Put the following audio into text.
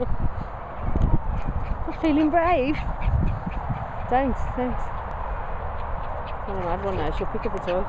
You're feeling brave. Don't. Come on, lad, run now. She'll pick up the toy.